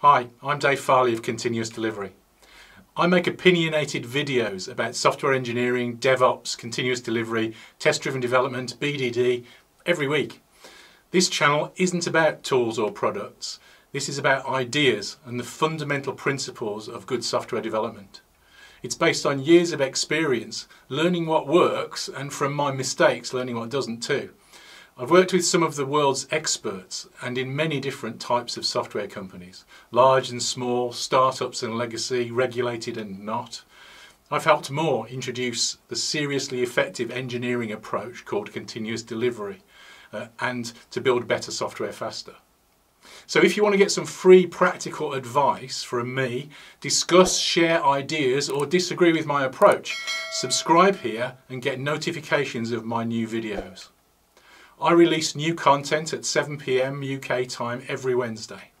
Hi, I'm Dave Farley of Continuous Delivery. I make opinionated videos about software engineering, DevOps, continuous delivery, test driven development, BDD every week. This channel isn't about tools or products. This is about ideas and the fundamental principles of good software development. It's based on years of experience, learning what works, and from my mistakes, learning what doesn't too. I've worked with some of the world's experts and in many different types of software companies, large and small, startups and legacy, regulated and not. I've helped Moore introduce the seriously effective engineering approach called continuous delivery and to build better software faster. So if you want to get some free practical advice from me, discuss, share ideas or disagree with my approach, subscribe here and get notifications of my new videos. I release new content at 7 p.m. UK time every Wednesday.